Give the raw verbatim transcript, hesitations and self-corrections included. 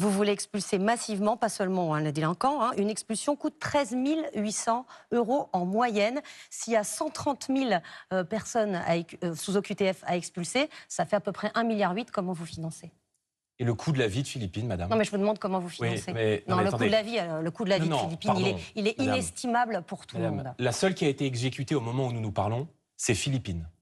Vous voulez expulser massivement, pas seulement hein, les délinquants. Hein. Une expulsion coûte treize mille huit cents euros en moyenne. S'il y a cent trente mille euh, personnes à, euh, sous O Q T F à expulser, ça fait à peu près un virgule huit milliard. Comment vous financez ? Et le coût de la vie de Philippine, madame ? Non, mais je vous demande comment vous financez. Oui, mais, non, non, mais le attendez. coût de la vie, le coût de la vie non, de Philippine, pardon, il est, il est madame, inestimable pour tout madame, le monde. La seule qui a été exécutée au moment où nous nous parlons, c'est Philippine.